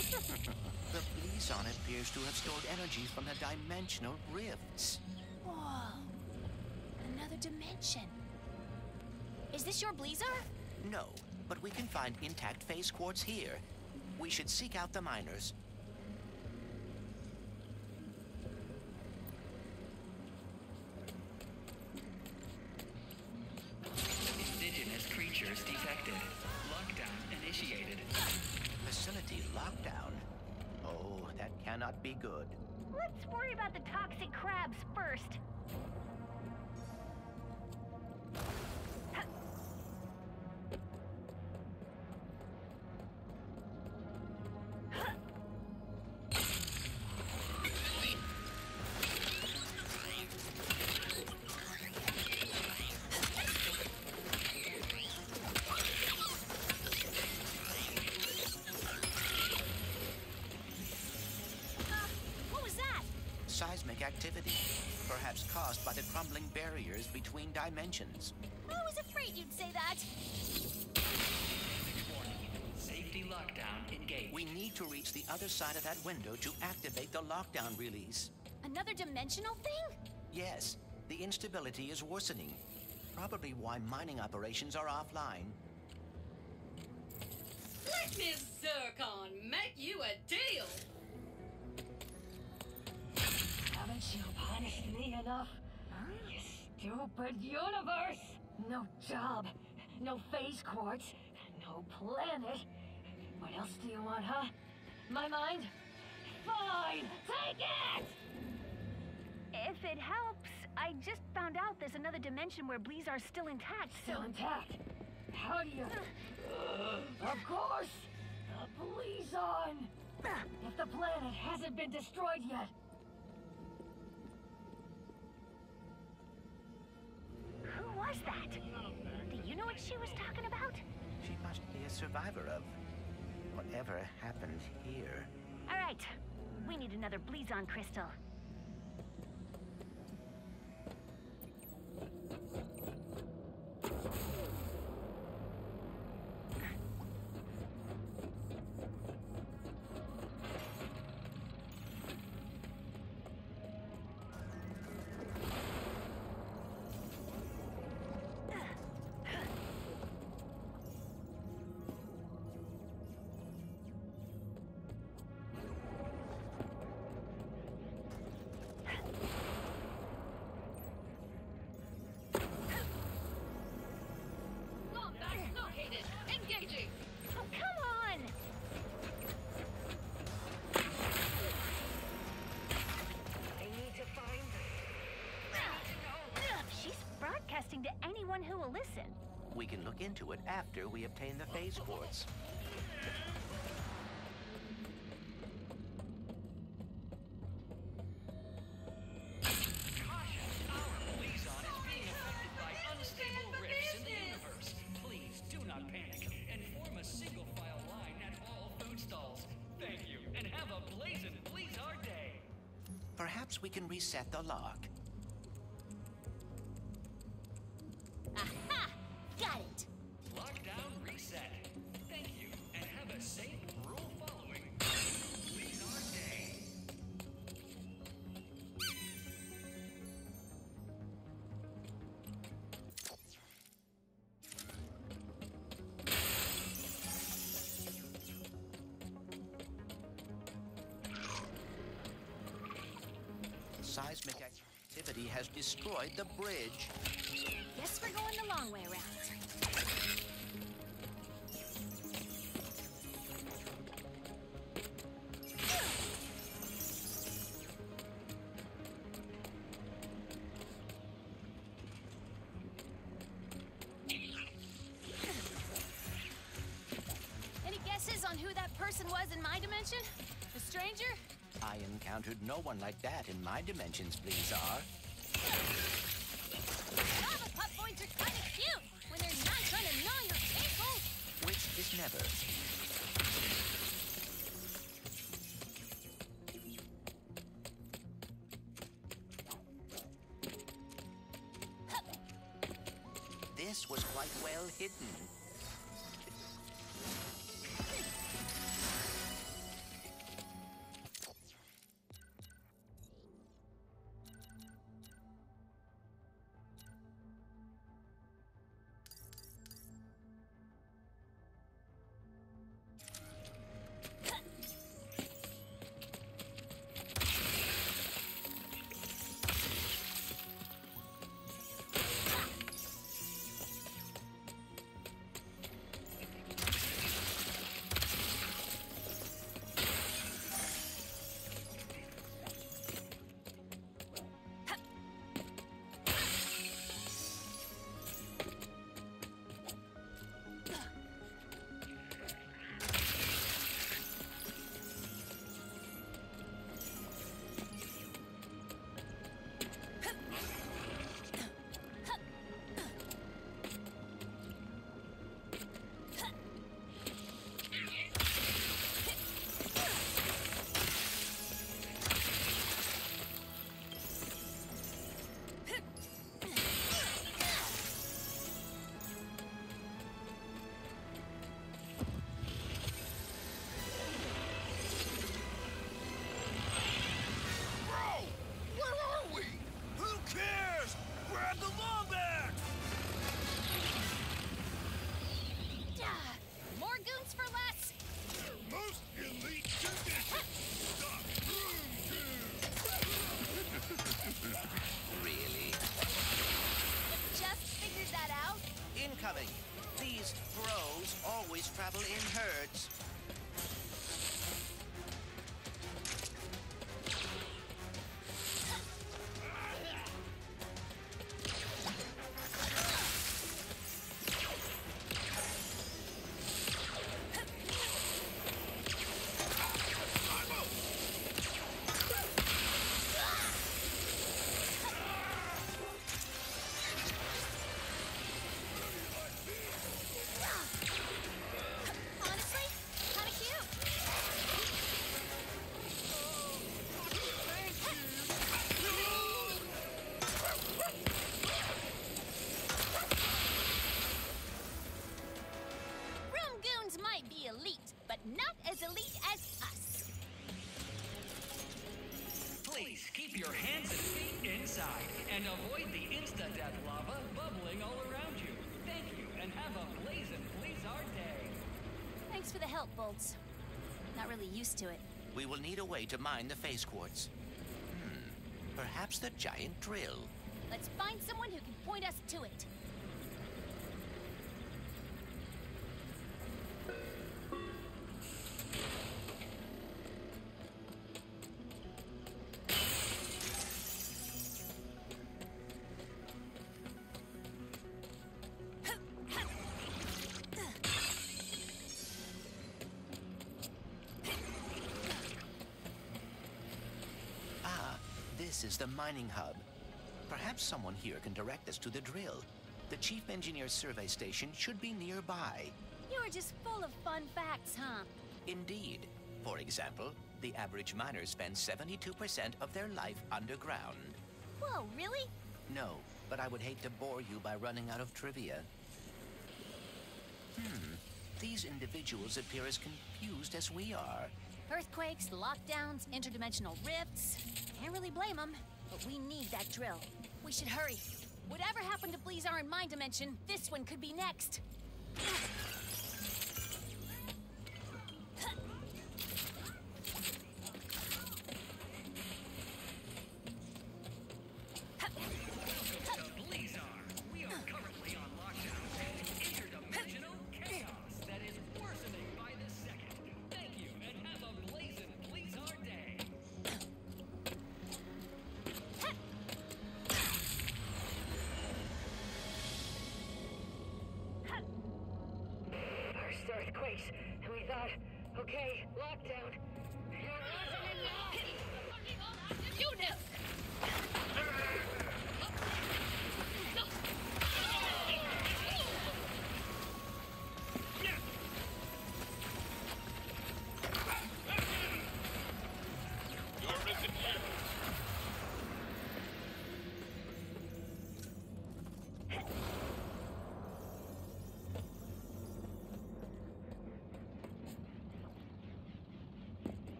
The Blizon appears to have stored energy from the dimensional rifts. Whoa. Another dimension. Is this your Blizar? No, but we can find intact phase quartz here. We should seek out the miners. Indigenous creatures detected. Lockdown initiated. Facility lockdown? Oh, that cannot be good. Let's worry about the toxic crabs first. Seismic activity, perhaps caused by the crumbling barriers between dimensions. I was afraid you'd say that. Safety lockdown engaged. We need to reach the other side of that window to activate the lockdown release. Another dimensional thing? Yes, the instability is worsening. Probably why mining operations are offline. Let Miss Zircon make you a deal. Haven't you punished me enough? Huh? You stupid universe! No job, no phase quartz, no planet. What else do you want, huh? My mind? Fine! Take it! If it helps, I just found out there's another dimension where Blizar are still intact. Still intact? How do you... Of course! The Blizon! If the planet hasn't been destroyed yet, was that? Do you know what she was talking about? She must be a survivor of whatever happened here. All right, we need another blizon crystal. To anyone who will listen. We can look into it after we obtain the phase quartz. Perhaps we can reset the lock. Seismic activity has destroyed the bridge. Guess we're going the long way around. Any guesses on who that person was in my dimension? A stranger? I encountered no one like that in my dimensions, Blizar. Lava puffoids are kind of cute when they're not trying to gnaw your ankle. Which is never. This was quite well hidden. people in herds. And avoid the insta-death lava bubbling all around you. Thank you, and have a blazing Blizar day. Thanks for the help, Bolts. Not really used to it. We will need a way to mine the phase quartz. Perhaps the giant drill. Let's find someone who can point us to it. This is the mining hub. Perhaps someone here can direct us to the drill. The chief engineer's survey station should be nearby. You are just full of fun facts, huh? Indeed. For example, the average miner spends 72% of their life underground. Whoa, really? No, but I would hate to bore you by running out of trivia. These individuals appear as confused as we are. Earthquakes, lockdowns, interdimensional rifts. Can't really blame them, but we need that drill. We should hurry. Whatever happened to Blizar in my dimension, this one could be next. Earthquakes, and we thought, okay, lockdown. There wasn't enough. You know.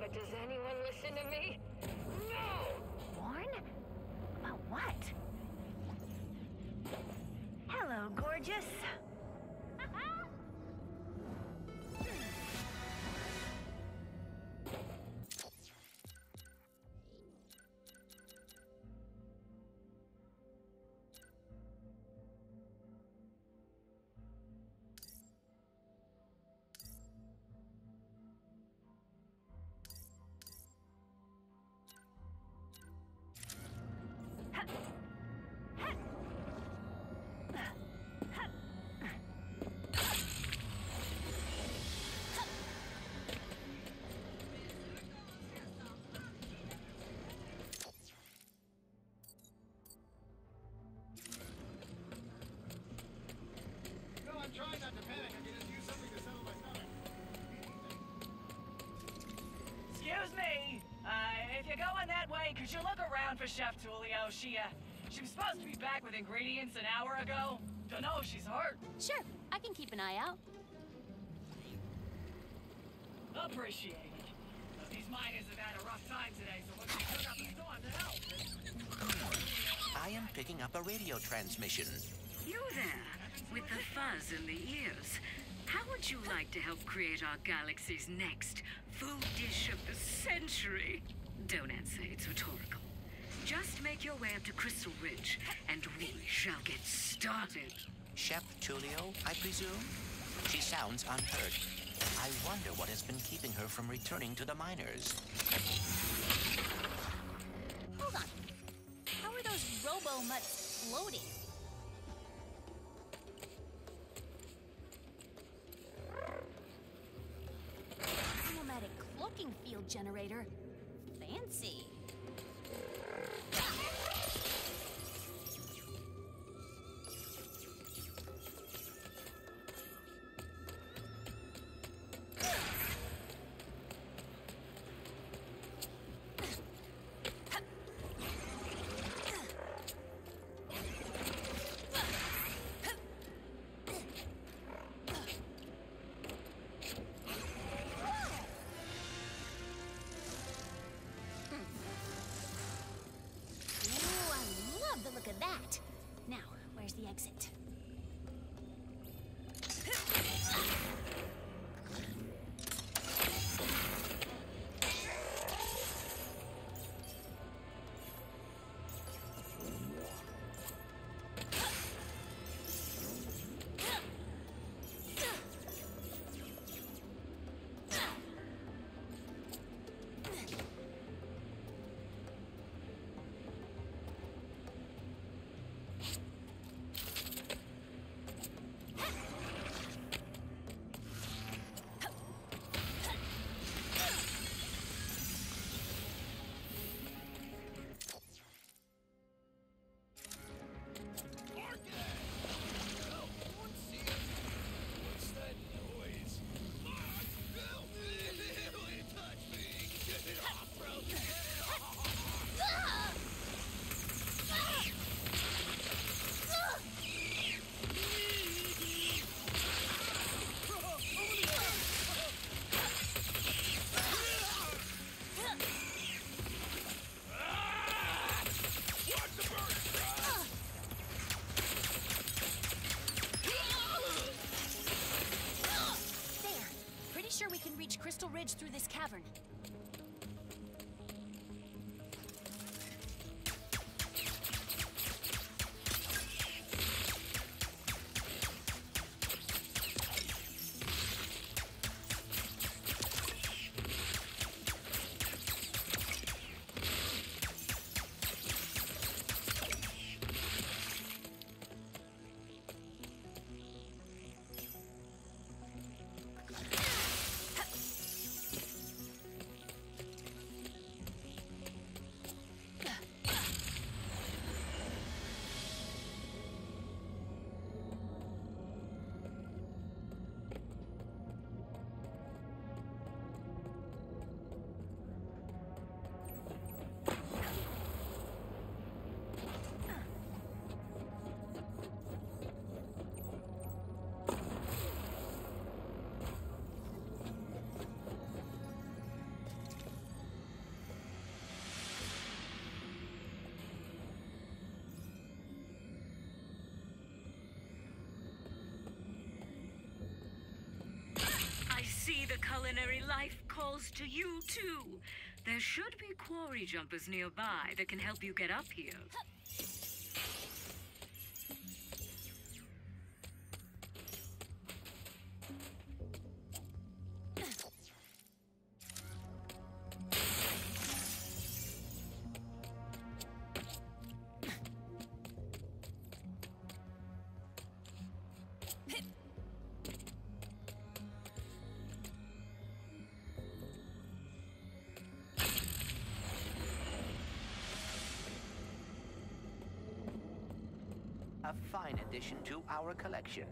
But does anyone listen to me? No! Warn? About what? Hello, gorgeous. Could you look around for Chef Tulio? She was supposed to be back with ingredients an hour ago. Don't know if she's hurt. Sure, I can keep an eye out. Appreciate it. But these miners have had a rough time today, so we're gonna turn up the storm to help. I am picking up a radio transmission. You there, with the fuzz in the ears. How would you like to help create our galaxy's next food dish of the century? Don't answer, it's rhetorical. Just make your way up to Crystal Ridge, and we shall get started. Chef Tulio, I presume? She sounds unhurt. I wonder what has been keeping her from returning to the miners. Hold on. How are those robo-muts floating? Automatic cloaking field generator. Fancy. Exit. Crystal Ridge through this cavern. See, the culinary life calls to you, too. There should be quarry jumpers nearby that can help you get up here. A fine addition to our collection.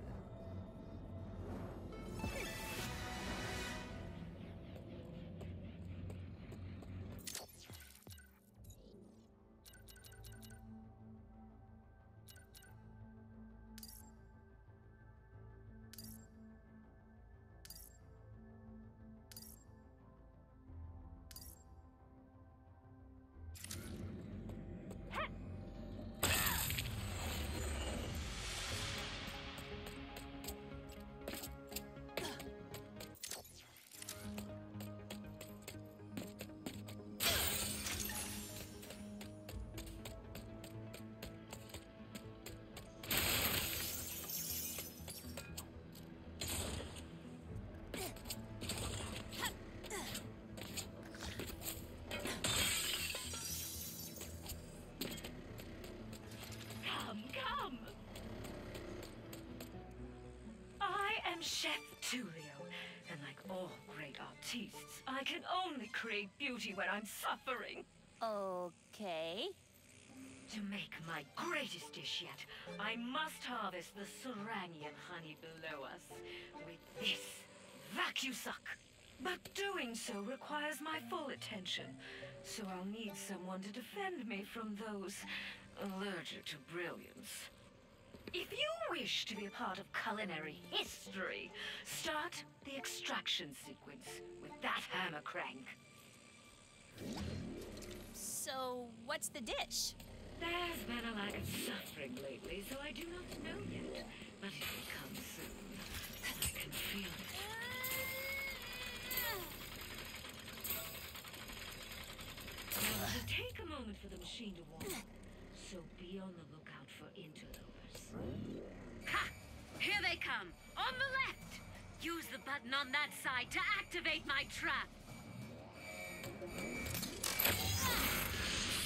am Chef Tulio, and like all great artists, I can only create beauty when I'm suffering. Okay. To make my greatest dish yet, I must harvest the seranian honey below us with this vacu-suck. But doing so requires my full attention, so I'll need someone to defend me from those allergic to brilliance. If you wish to be a part of culinary history, start the extraction sequence with that hammer crank. So, what's the dish? There's been a lack of suffering lately, so I do not know yet, but it will come soon, I can feel it. It'll take a moment for the machine to warm up, so be on the lookout for interlopers. Ha! Here they come! On the left! Use the button on that side to activate my trap!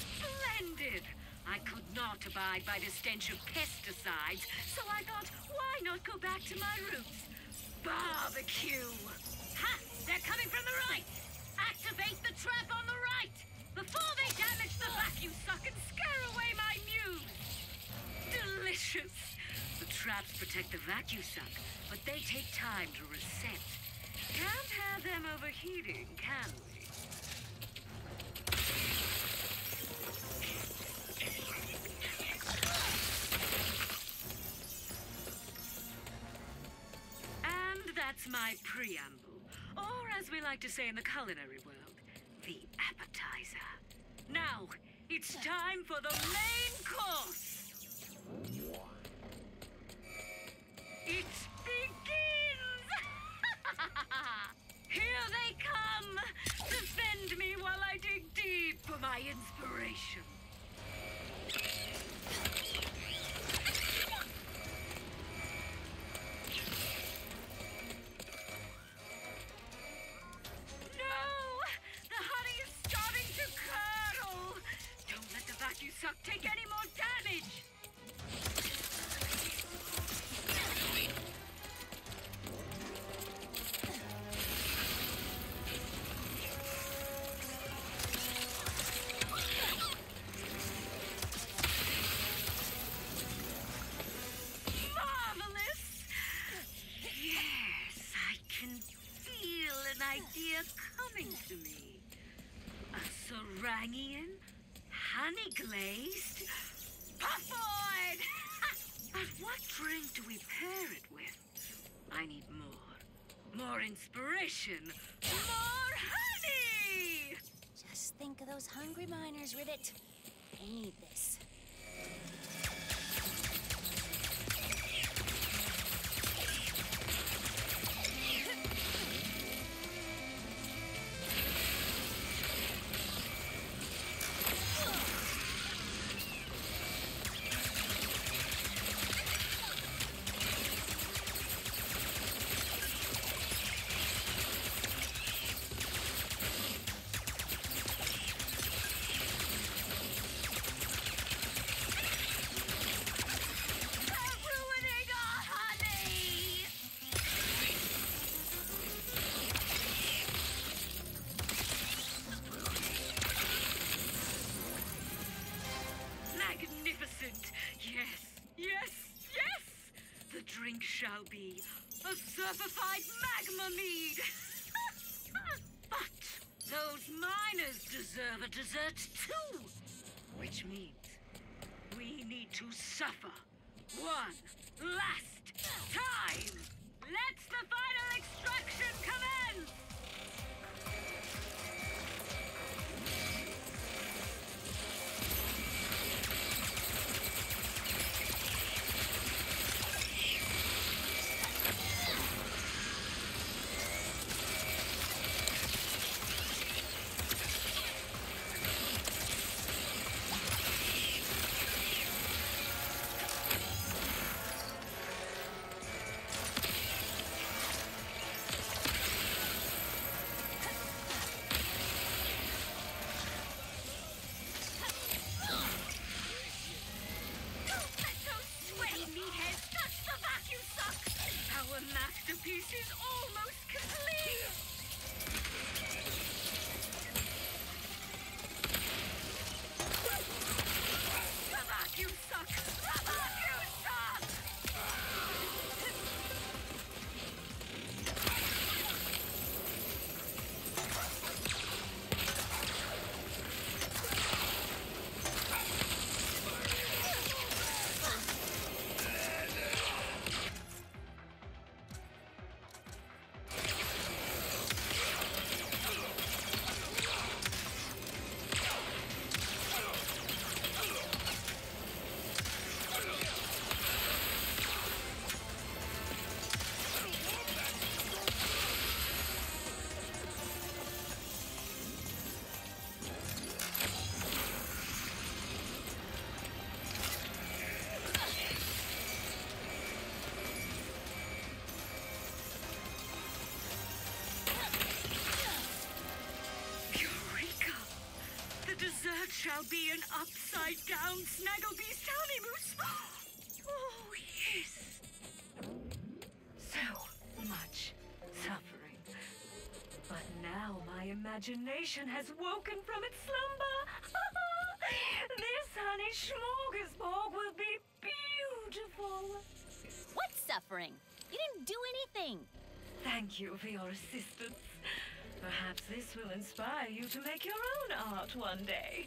Splendid! I could not abide by the stench of pesticides, so I thought, why not go back to my roots? Barbecue! Ha! They're coming from the right! Activate the trap on the right! Before they damage the vacu-suck and scare away my muse! Delicious! The traps protect the vacu-suck, but they take time to reset. Can't have them overheating, can we? And that's my preamble, or as we like to say in the culinary world, the appetizer. Now, it's time for the main course! It begins! Here they come! Defend me while I dig deep for my inspiration. Vacu-suck take any more damage! Marvelous! Yes, I can feel an idea coming to me. A seranian? Honey-glazed? Puffoid! But what drink do we pair it with? I need more. More inspiration. More honey! Just think of those hungry miners with it. I need this. Yes! The drink shall be a puffoid magma mead! But those miners deserve a dessert too! Which means we need to suffer one last time! Let the final extraction commence! masterpiece is almost complete! The vacu-suck! The vacu-suck! Shall be an upside-down snaggle-beast tally-moose. Oh, yes. So much suffering. But now my imagination has woken from its slumber. This honey-shmorgasbog will be beautiful. What suffering? You didn't do anything. Thank you for your assistance. Perhaps this will inspire you to make your own art one day.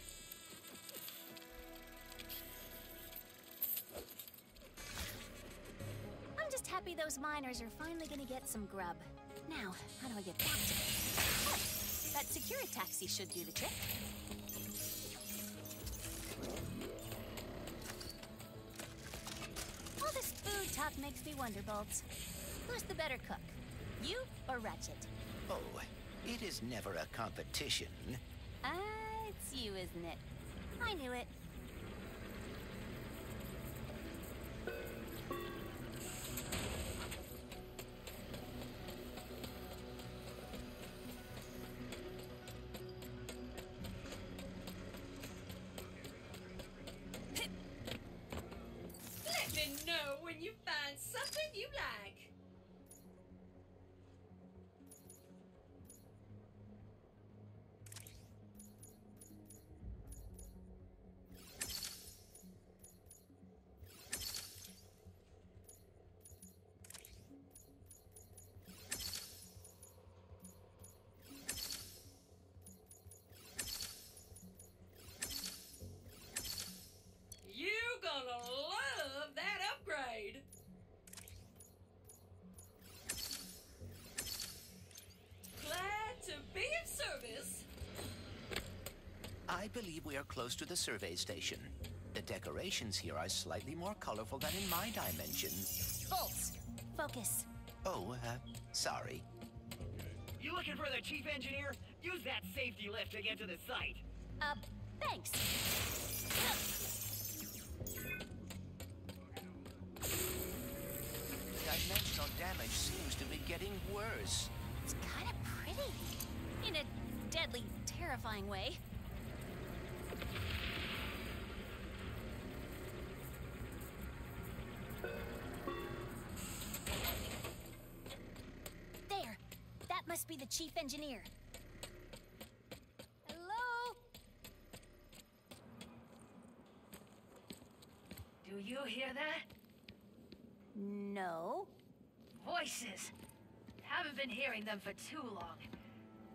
I'm just happy those miners are finally gonna get some grub. Now, how do I get back to it? Oh, that securitaxi should do the trick. All this food talk makes me wonder, Bolts. Who's the better cook, you or Ratchet? Oh, it is never a competition. It's you, isn't it? I knew it. Let me know when you find something you like. I believe we are close to the survey station. The decorations here are slightly more colorful than in my dimension. Bolts! Focus. Oh, sorry. You looking for the chief engineer? Use that safety lift to get to the site. Thanks. Dimensional damage seems to be getting worse. It's kind of pretty. In a deadly, terrifying way. There! That must be the chief engineer. Hello? Do you hear that? No. Voices! Haven't been hearing them for too long.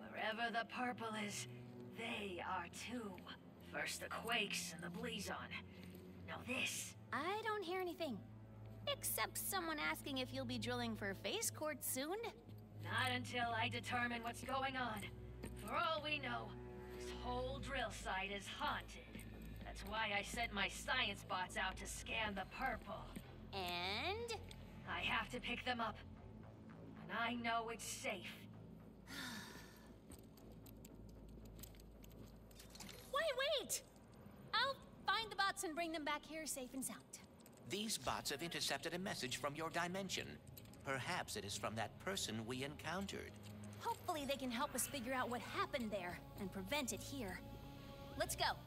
Wherever the purple is, they are too. First the quakes and the Blizon. Now this. I don't hear anything. Except someone asking if you'll be drilling for phase quartz soon. Not until I determine what's going on. For all we know, this whole drill site is haunted. That's why I sent my science bots out to scan the purple. And? I have to pick them up. And I know it's safe. Wait! I'll find the bots and bring them back here safe and sound. These bots have intercepted a message from your dimension. Perhaps it is from that person we encountered. Hopefully they can help us figure out what happened there and prevent it here. Let's go.